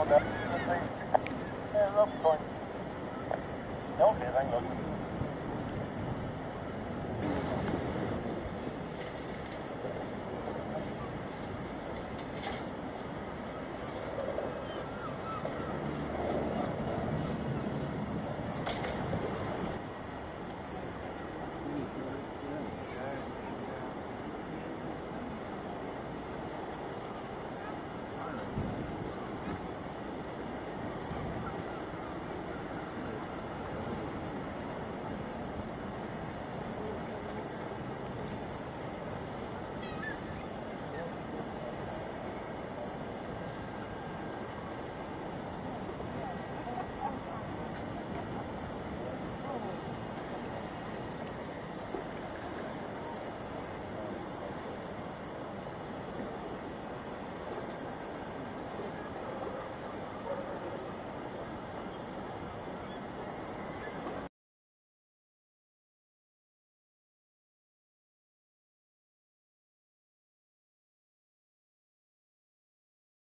on that. There's a point. No, there's angle.